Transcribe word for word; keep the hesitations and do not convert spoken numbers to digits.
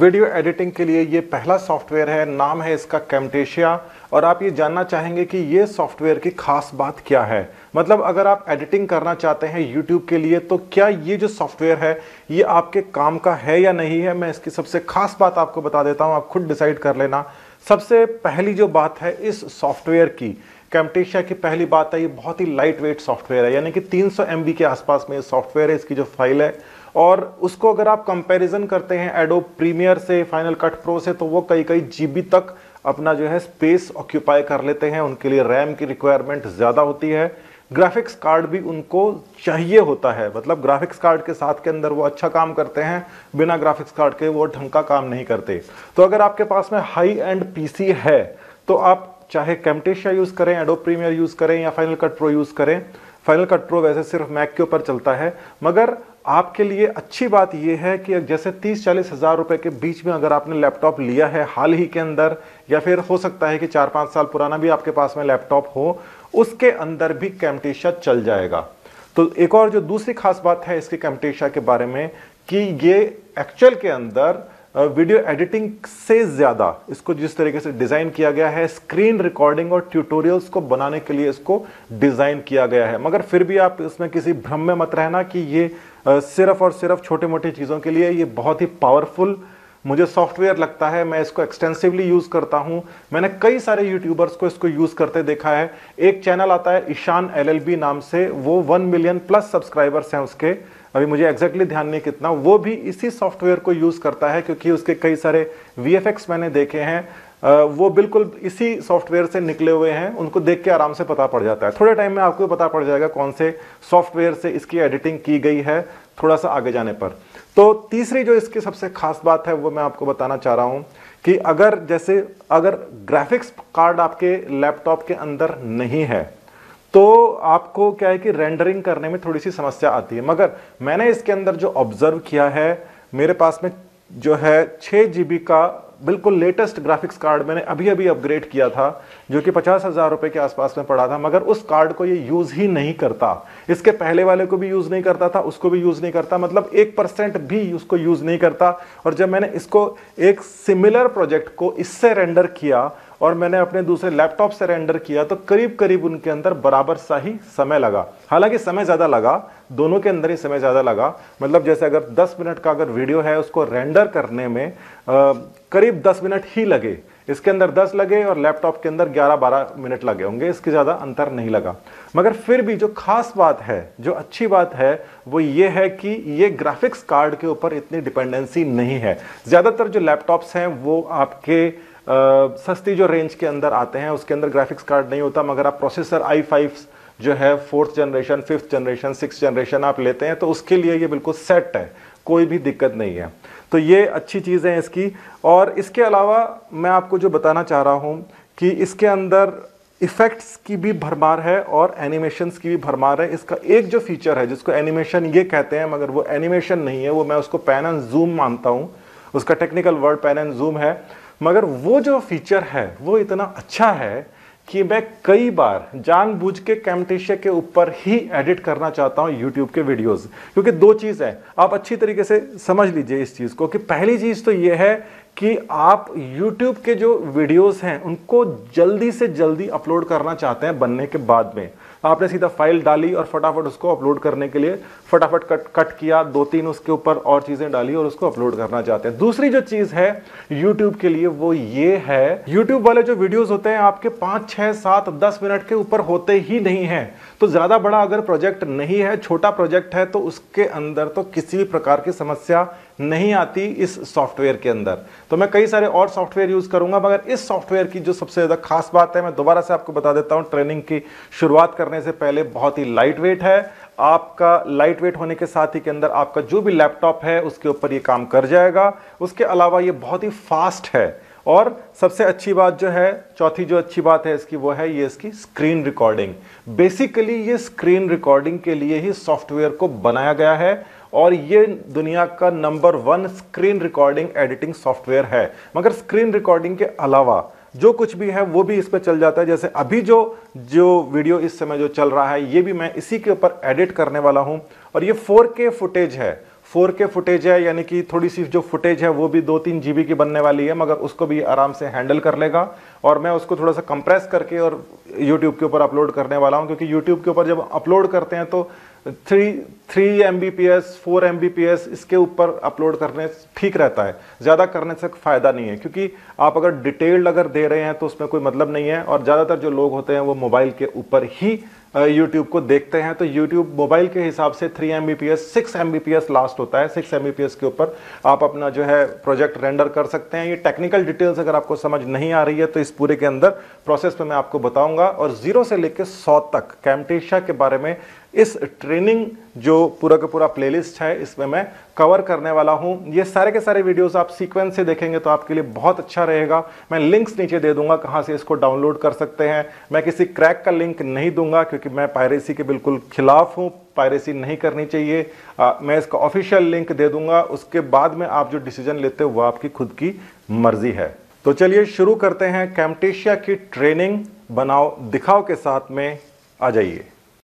Video editing के लिए ये पहला सॉफ्टवेयर है, नाम है इसका कैम्टेशिया। और आप ये जानना चाहेंगे कि ये सॉफ्टवेयर की खास बात क्या है, मतलब अगर आप एडिटिंग करना चाहते हैं यूट्यूब के लिए तो क्या ये जो सॉफ्टवेयर है ये आपके काम का है या नहीं है। मैं इसकी सबसे खास बात आपको बता देता हूँ, आप खुद डिसाइड कर लेना। सबसे पहली जो बात है इस सॉफ्टवेयर की, कैम्टेशिया की पहली बात है ये बहुत ही लाइट वेट सॉफ्टवेयर है, यानी कि तीन सौ एम बी के आसपास में ये सॉफ्टवेयर है, इसकी जो फाइल है। और उसको अगर आप कंपैरिजन करते हैं एडोब प्रीमियर से, फाइनल कट प्रो से, तो वो कई कई जीबी तक अपना जो है स्पेस ऑक्यूपाई कर लेते हैं। उनके लिए रैम की रिक्वायरमेंट ज़्यादा होती है, ग्राफिक्स कार्ड भी उनको चाहिए होता है, मतलब ग्राफिक्स कार्ड के साथ के अंदर वो अच्छा काम करते हैं, बिना ग्राफिक्स कार्ड के वो ढंग का काम नहीं करते। तो अगर आपके पास में हाई एंड पीसी है तो आप चाहे कैम्टेशिया यूज़ करें, एडोब प्रीमियर यूज़ करें या फाइनल कट प्रो यूज़ करें। फाइनल कट प्रो वैसे सिर्फ मैक के ऊपर चलता है, मगर आपके लिए अच्छी बात यह है कि जैसे तीस चालीस हज़ार रुपये के बीच में अगर आपने लैपटॉप लिया है हाल ही के अंदर, या फिर हो सकता है कि चार पाँच साल पुराना भी आपके पास में लैपटॉप हो, उसके अंदर भी कैम्टेशिया चल जाएगा। तो एक और जो दूसरी खास बात है इसके कैम्टेशिया के बारे में कि ये एक्चुअल के अंदर वीडियो एडिटिंग से ज़्यादा इसको जिस तरीके से डिज़ाइन किया गया है, स्क्रीन रिकॉर्डिंग और ट्यूटोरियल्स को बनाने के लिए इसको डिज़ाइन किया गया है। मगर फिर भी आप इसमें किसी भ्रम में मत रहना कि ये सिर्फ और सिर्फ छोटे मोटे चीज़ों के लिए, ये बहुत ही पावरफुल मुझे सॉफ्टवेयर लगता है। मैं इसको एक्सटेंसिवली यूज़ करता हूँ, मैंने कई सारे यूट्यूबर्स को इसको यूज़ करते देखा है। एक चैनल आता है ईशान एल एल बी नाम से, वो वन मिलियन प्लस सब्सक्राइबर्स हैं उसके, अभी मुझे एग्जैक्टली ध्यान नहीं कितना। वो भी इसी सॉफ्टवेयर को यूज़ करता है क्योंकि उसके कई सारे वी एफ एक्स मैंने देखे हैं, वो बिल्कुल इसी सॉफ्टवेयर से निकले हुए हैं। उनको देख के आराम से पता पड़ जाता है, थोड़े टाइम में आपको पता पड़ जाएगा कौन से सॉफ्टवेयर से इसकी एडिटिंग की गई है थोड़ा सा आगे जाने पर। तो तीसरी जो इसकी सबसे खास बात है वो मैं आपको बताना चाह रहा हूँ कि अगर जैसे अगर ग्राफिक्स कार्ड आपके लैपटॉप के अंदर नहीं है तो आपको क्या है कि रेंडरिंग करने में थोड़ी सी समस्या आती है। मगर मैंने इसके अंदर जो ऑब्जर्व किया है, मेरे पास में जो है छः जी बी का बिल्कुल लेटेस्ट ग्राफिक्स कार्ड मैंने अभी अभी अपग्रेड किया था, जो कि पचास हज़ार रुपये के आसपास में पड़ा था। मगर उस कार्ड को ये यूज़ ही नहीं करता, इसके पहले वाले को भी यूज़ नहीं करता था, उसको भी यूज़ नहीं करता, मतलब एक परसेंट भी उसको यूज़ नहीं करता। और जब मैंने इसको एक सिमिलर प्रोजेक्ट को इससे रेंडर किया और मैंने अपने दूसरे लैपटॉप से रेंडर किया तो करीब करीब उनके अंदर बराबर सा ही समय लगा। हालांकि समय ज़्यादा लगा, दोनों के अंदर ही समय ज़्यादा लगा, मतलब जैसे अगर दस मिनट का अगर वीडियो है उसको रेंडर करने में आ, करीब दस मिनट ही लगे, इसके अंदर दस लगे और लैपटॉप के अंदर ग्यारह बारह मिनट लगे होंगे, इसके ज़्यादा अंतर नहीं लगा। मगर फिर भी जो खास बात है, जो अच्छी बात है, वो ये है कि ये ग्राफिक्स कार्ड के ऊपर इतनी डिपेंडेंसी नहीं है। ज़्यादातर जो लैपटॉप्स हैं वो आपके Uh, सस्ती जो रेंज के अंदर आते हैं उसके अंदर ग्राफिक्स कार्ड नहीं होता, मगर आप प्रोसेसर आई फाइव जो है fourth generation, fifth generation, six generation आप लेते हैं तो उसके लिए ये बिल्कुल सेट है, कोई भी दिक्कत नहीं है। तो ये अच्छी चीज़ है इसकी। और इसके अलावा मैं आपको जो बताना चाह रहा हूँ कि इसके अंदर इफ़ेक्ट्स की भी भरमार है और एनिमेशंस की भी भरमार है। इसका एक जो फीचर है जिसको एनिमेशन ये कहते हैं, मगर वो एनिमेशन नहीं है, वो मैं उसको पैन एंड जूम मानता हूँ, उसका technical word pan and zoom है। मगर वो जो फीचर है वो इतना अच्छा है कि मैं कई बार जानबूझ के कैम्टेशिया के ऊपर ही एडिट करना चाहता हूँ यूट्यूब के वीडियोस, क्योंकि दो चीज़ है, आप अच्छी तरीके से समझ लीजिए इस चीज़ को कि पहली चीज़ तो ये है कि आप यूट्यूब के जो वीडियोस हैं उनको जल्दी से जल्दी अपलोड करना चाहते हैं, बनने के बाद में आपने सीधा फाइल डाली और फटाफट उसको अपलोड करने के लिए फटाफट कट कट किया, दो तीन उसके ऊपर और चीज़ें डाली और उसको अपलोड करना चाहते हैं। दूसरी जो चीज़ है यूट्यूब के लिए वो ये है, यूट्यूब वाले जो वीडियोज़ होते हैं आपके पाँच छः सात दस मिनट के ऊपर होते ही नहीं हैं, तो ज़्यादा बड़ा अगर प्रोजेक्ट नहीं है, छोटा प्रोजेक्ट है, तो उसके अंदर तो किसी भी प्रकार की समस्या नहीं आती इस सॉफ्टवेयर के अंदर। तो मैं कई सारे और सॉफ्टवेयर यूज़ करूंगा, मगर इस सॉफ्टवेयर की जो सबसे ज़्यादा खास बात है मैं दोबारा से आपको बता देता हूं, ट्रेनिंग की शुरुआत करने से पहले बहुत ही लाइट वेट है। आपका लाइट वेट होने के साथ ही के अंदर आपका जो भी लैपटॉप है उसके ऊपर ये काम कर जाएगा। उसके अलावा ये बहुत ही फास्ट है और सबसे अच्छी बात जो है, चौथी जो अच्छी बात है इसकी वो है ये इसकी स्क्रीन रिकॉर्डिंग। बेसिकली ये स्क्रीन रिकॉर्डिंग के लिए ही सॉफ्टवेयर को बनाया गया है और ये दुनिया का number one screen recording editing software है। मगर स्क्रीन रिकॉर्डिंग के अलावा जो कुछ भी है वो भी इस पर चल जाता है, जैसे अभी जो जो वीडियो इस समय जो चल रहा है ये भी मैं इसी के ऊपर एडिट करने वाला हूँ। और ये फोर के फुटेज है, फोर के फुटेज है, यानी कि थोड़ी सी जो फुटेज है वो भी दो तीन जीबी की बनने वाली है, मगर उसको भी आराम से हैंडल कर लेगा। और मैं उसको थोड़ा सा कंप्रेस करके और यूट्यूब के ऊपर अपलोड करने वाला हूँ, क्योंकि यूट्यूब के ऊपर जब अपलोड करते हैं तो three three M B P S four M B P S इसके ऊपर अपलोड करने ठीक रहता है, ज़्यादा करने से फ़ायदा नहीं है, क्योंकि आप अगर डिटेल्ड अगर दे रहे हैं तो उसमें कोई मतलब नहीं है। और ज़्यादातर जो लोग होते हैं वो मोबाइल के ऊपर ही यूट्यूब को देखते हैं, तो यूट्यूब मोबाइल के हिसाब से three M B P S six M B P S last होता है। Six M B P S के ऊपर आप अपना जो है प्रोजेक्ट रेंडर कर सकते हैं। ये टेक्निकल डिटेल्स अगर आपको समझ नहीं आ रही है तो इस पूरे के अंदर प्रोसेस में मैं आपको बताऊंगा, और ज़ीरो से लेकर सौ तक कैम्टेशिया के बारे में इस ट्रेनिंग जो पूरा का पूरा प्लेलिस्ट है इसमें मैं कवर करने वाला हूं। ये सारे के सारे वीडियोस आप सीक्वेंस से देखेंगे तो आपके लिए बहुत अच्छा रहेगा। मैं लिंक्स नीचे दे दूंगा कहां से इसको डाउनलोड कर सकते हैं। मैं किसी क्रैक का लिंक नहीं दूंगा, क्योंकि मैं पायरेसी के बिल्कुल खिलाफ हूं, पायरेसी नहीं करनी चाहिए। आ, मैं इसका ऑफिशियल लिंक दे दूंगा, उसके बाद में आप जो डिसीजन लेते हो वह आपकी खुद की मर्जी है। तो चलिए शुरू करते हैं कैम्टेशिया की ट्रेनिंग बनाओ दिखाओ के साथ में, आ जाइए।